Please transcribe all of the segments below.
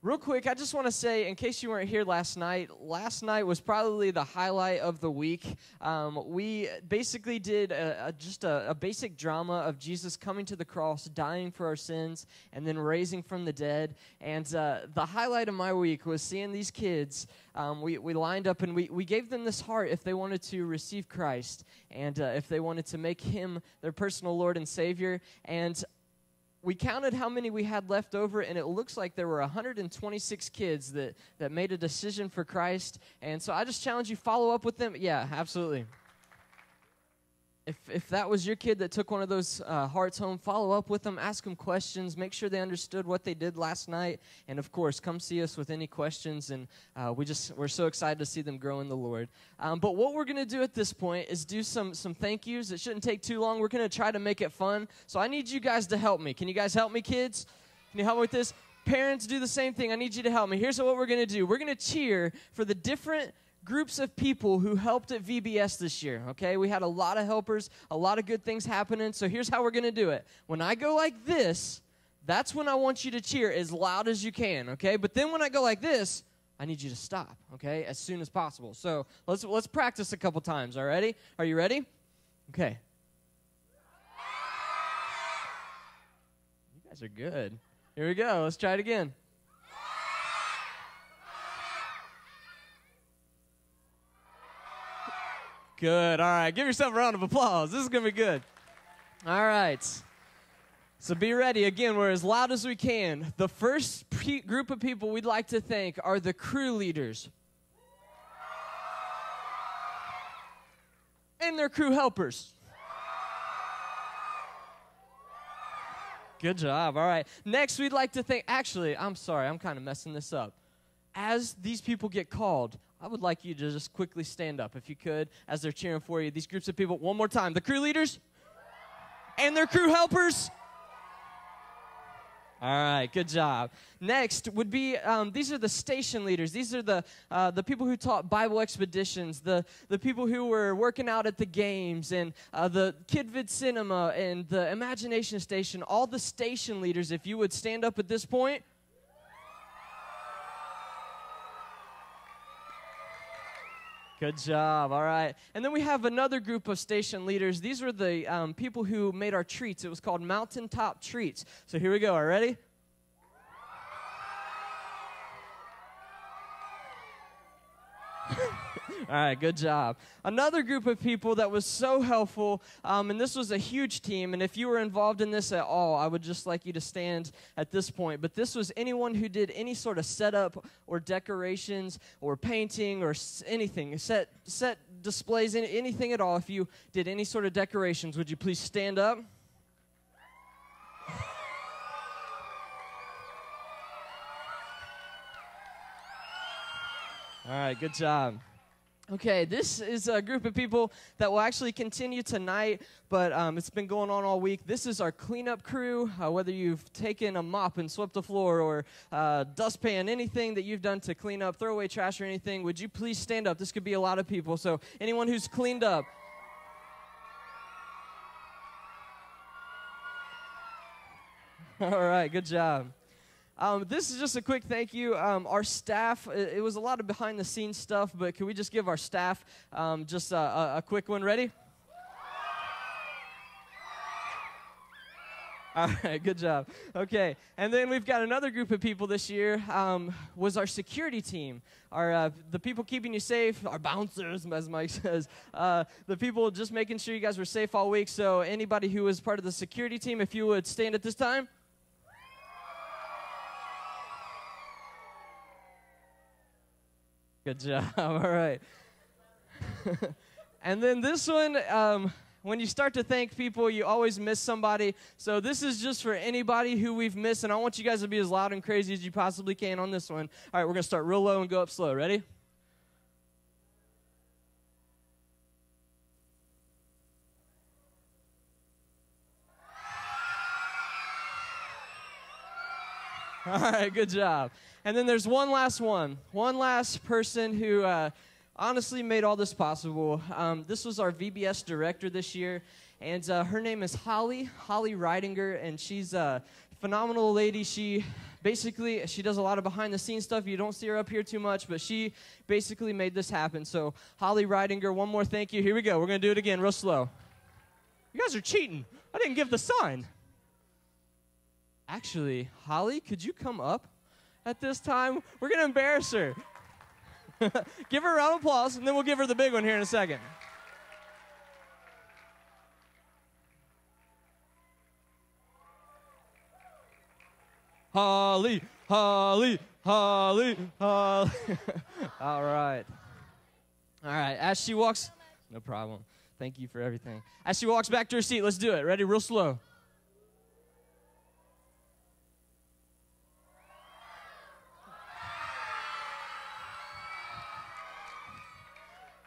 Real quick, I just want to say, in case you weren't here last night was probably the highlight of the week. We basically did just a basic drama of Jesus coming to the cross, dying for our sins, and then raising from the dead. And the highlight of my week was seeing these kids. We lined up and we gave them this heart if they wanted to receive Christ and if they wanted to make him their personal Lord and Savior. And we counted how many we had left over, and it looks like there were 126 kids that made a decision for Christ. And so I just challenge you, follow up with them. Yeah, absolutely. If that was your kid that took one of those hearts home, follow up with them, ask them questions, make sure they understood what they did last night. And, of course, come see us with any questions, and we're so excited to see them grow in the Lord. But what we're going to do at this point is do some thank yous. It shouldn't take too long. We're going to try to make it fun. So I need you guys to help me. Can you guys help me, kids? Can you help me with this? Parents, do the same thing. I need you to help me. Here's what we're going to do. We're going to cheer for the different groups of people who helped at VBS this year, okay? We had a lot of helpers, a lot of good things happening, so here's how we're going to do it. When I go like this, that's when I want you to cheer as loud as you can, okay? But then when I go like this, I need you to stop, okay, as soon as possible. So let's practice a couple times, all right? Are you ready? Okay. You guys are good. Here we go. Let's try it again. Good. All right. Give yourself a round of applause. This is going to be good. All right. So be ready. Again, we're as loud as we can. The first group of people we'd like to thank are the crew leaders and their crew helpers. Good job. All right. Next, we'd like to thank, actually, I'm sorry, I'm kind of messing this up. As these people get called, I would like you to just quickly stand up, if you could, as they're cheering for you. These groups of people, one more time. The crew leaders and their crew helpers. All right, good job. Next would be, these are the station leaders. These are the people who taught Bible expeditions, the people who were working out at the games, and the Kid Vid Cinema and the Imagination Station, all the station leaders, if you would stand up at this point. Good job. All right. And then we have another group of station leaders. These were the people who made our treats. It was called Mountaintop Treats. So here we go. Are you ready? All right, good job. Another group of people that was so helpful, and this was a huge team, and if you were involved in this at all, I would just like you to stand at this point. But this was anyone who did any sort of setup or decorations or painting or anything, set displays, anything at all. If you did any sort of decorations, would you please stand up? All right, good job. Okay, this is a group of people that will actually continue tonight, but it's been going on all week. This is our cleanup crew. Whether you've taken a mop and swept the floor or dustpan, anything that you've done to clean up, throw away trash or anything, would you please stand up? This could be a lot of people. So anyone who's cleaned up. All right, good job. This is just a quick thank you. Our staff, it was a lot of behind-the-scenes stuff, but can we just give our staff just a quick one? Ready? All right, good job. Okay, and then we've got another group of people this year was our security team, the people keeping you safe, our bouncers, as Mike says, the people just making sure you guys were safe all week. So anybody who was part of the security team, if you would stand at this time. Good job. All right. And then this one, when you start to thank people, you always miss somebody. So this is just for anybody who we've missed, and I want you guys to be as loud and crazy as you possibly can on this one. All right, we're going to start real low and go up slow. Ready? All right, good job. And then there's one last person who honestly made all this possible. This was our VBS director this year, and her name is Holly Ridinger, and she's a phenomenal lady. She basically, she does a lot of behind-the-scenes stuff. You don't see her up here too much, but she basically made this happen. So, Holly Ridinger, one more thank you. Here we go. We're going to do it again real slow. You guys are cheating. I didn't give the sign. Actually, Holly, could you come up at this time? We're going to embarrass her. Give her a round of applause, and then we'll give her the big one here in a second. Holly, Holly, Holly, Holly. All right. All right. As she walks, no problem. Thank you for everything. As she walks back to her seat, let's do it. Ready? Real slow.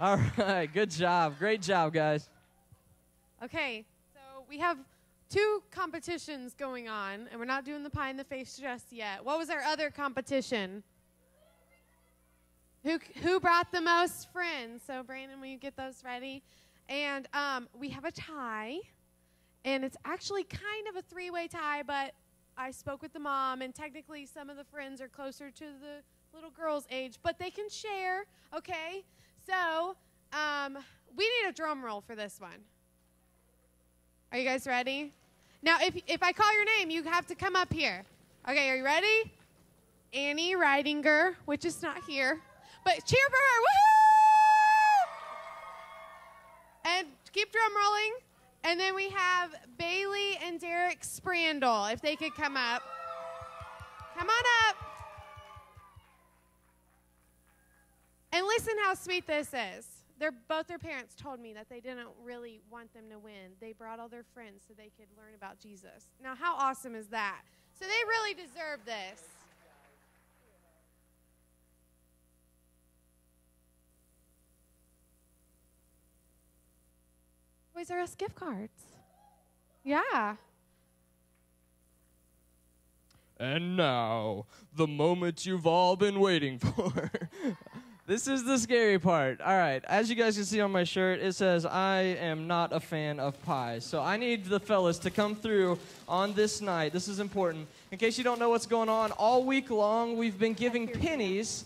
All right. Good job. Great job, guys. Okay. So we have two competitions going on, and we're not doing the pie in the face just yet. What was our other competition? Who brought the most friends? So, Brandon, will you get those ready? And we have a tie, and it's actually kind of a three-way tie, but I spoke with the mom, and technically some of the friends are closer to the little girl's age, but they can share, okay? So we need a drum roll for this one. Are you guys ready? Now, if I call your name, you have to come up here. Okay, are you ready? Annie Ridinger, which is not here, but cheer for her. Woo-hoo! And keep drum rolling. And then we have Bailey and Derek Sprandle, if they could come up. Come on up. And listen how sweet this is. Both their parents told me that they didn't really want them to win. They brought all their friends so they could learn about Jesus. Now, how awesome is that? So they really deserve this. Toys R Us gift cards. Yeah. And now, the moment you've all been waiting for. This is the scary part. All right, as you guys can see on my shirt, it says, I am not a fan of pies. So I need the fellas to come through on this night. This is important. In case you don't know what's going on, all week long we've been giving pennies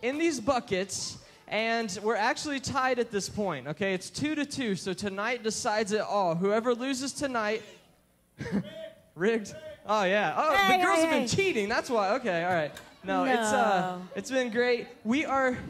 in these buckets, and we're actually tied at this point, okay? It's 2-2, so tonight decides it all. Whoever loses tonight... Rigged? Oh, yeah. Oh, hey, the girls have been cheating. That's why. Okay, all right. No, it's been great.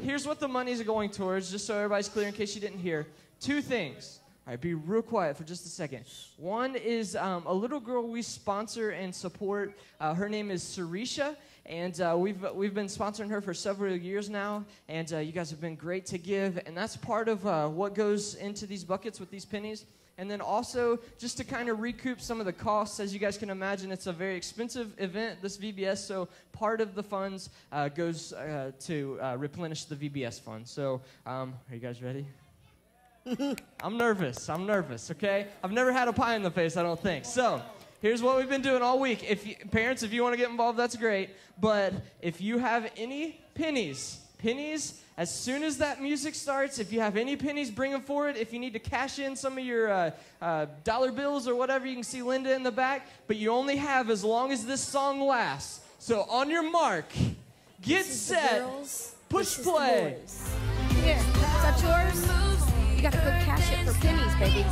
Here's what the money's going towards, just so everybody's clear in case you didn't hear. Two things. All right, be real quiet for just a second. One is a little girl we sponsor and support. Her name is Sirisha, and we've been sponsoring her for several years now, and you guys have been great to give, and that's part of what goes into these buckets with these pennies. And then also, just to kind of recoup some of the costs, as you guys can imagine, it's a very expensive event, this VBS, so part of the funds goes to replenish the VBS fund. So, are you guys ready? I'm nervous, okay? I've never had a pie in the face, I don't think. So, here's what we've been doing all week. Parents, if you want to get involved, that's great. But if you have any pennies, as soon as that music starts, if you have any pennies, bring them forward. If you need to cash in some of your dollar bills or whatever, you can see Linda in the back. But you only have as long as this song lasts. So on your mark, get set, push play. Here, is that yours? You got to go cash it for pennies, baby.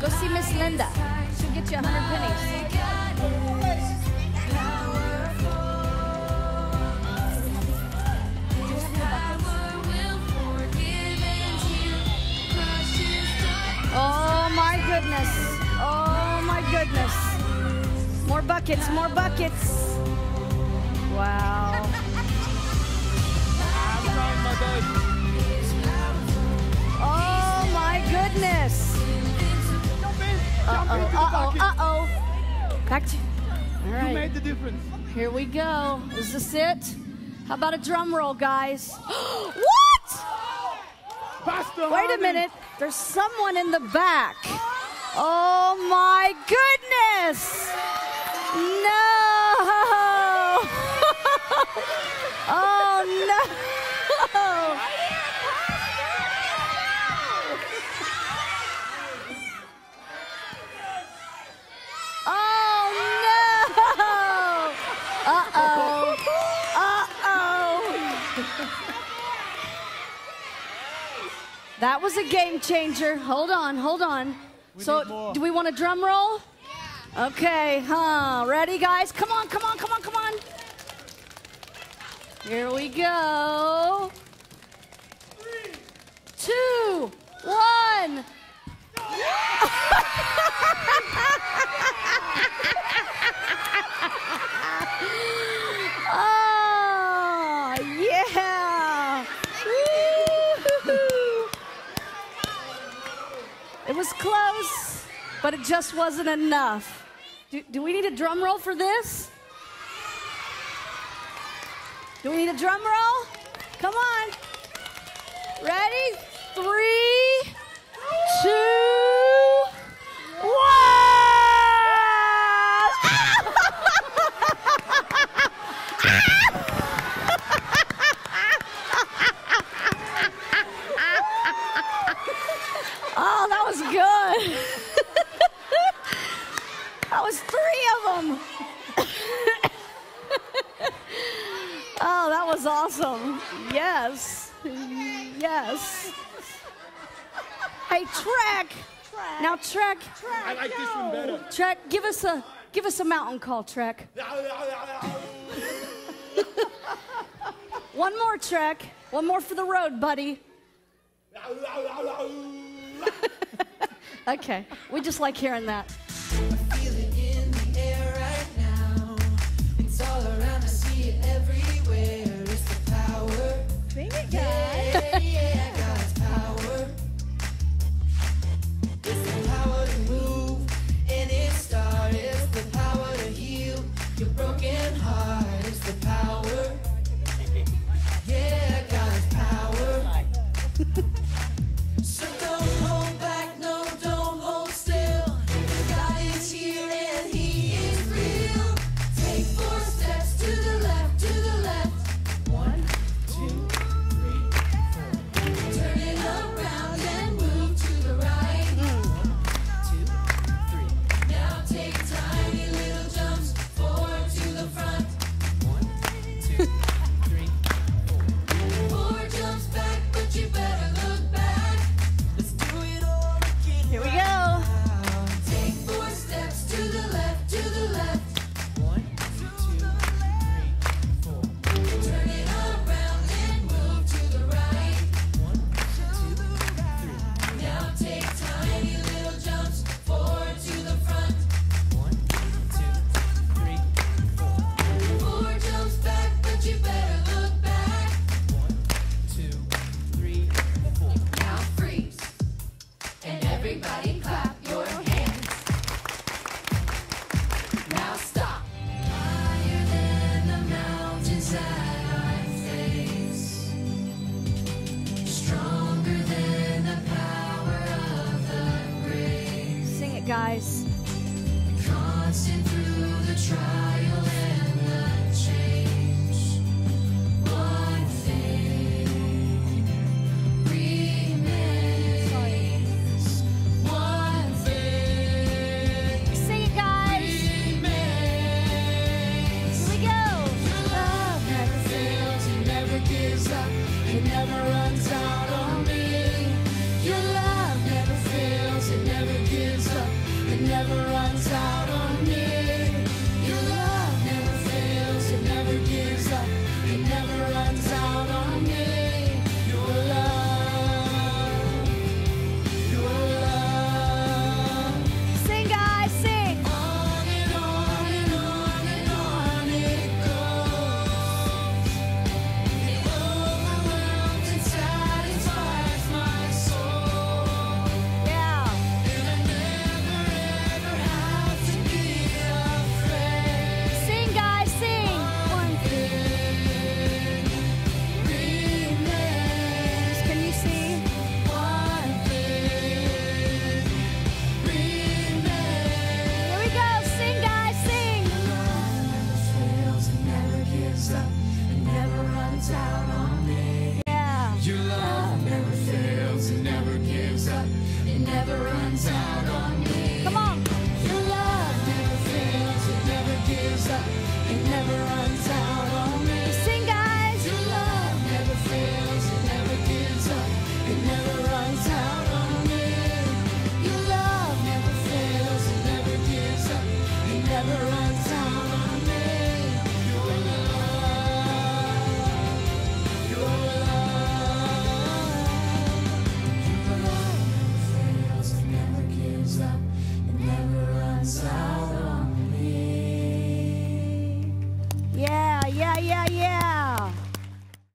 Go see Miss Linda. She'll get you 100 pennies. Oh, my goodness. Oh, my goodness. More buckets, more buckets. Wow. Oh, my goodness. Uh-oh. Back to you. All right. You made the difference. Here we go. Is this it? How about a drum roll, guys? What? Wait a minute. There's someone in the back. Oh, my goodness. No. Oh, no. Oh, no. That was a game changer. Hold on, hold on. So do we want a drum roll? Yeah. Okay, ready guys? Come on, come on, come on, come on. Here we go. 3, 2, 1. Oh, yeah. Woo-hoo-hoo. It was close, but it just wasn't enough. Do we need a drum roll for this? Do we need a drum roll? Come on. Ready? 3, 2, 1! Oh, that was good. That was 3 of them. Oh, that was awesome. Yes. Yes. Hey, Trek. Now, Trek. I like this one better. Trek, give us a mountain call, Trek. One more, Trek. One more for the road, buddy. Okay, we just like hearing that. I feel it in the air right now. It's all around. I see it everywhere. It's the power. Sing it, guys. Yeah, yeah. Never runs out.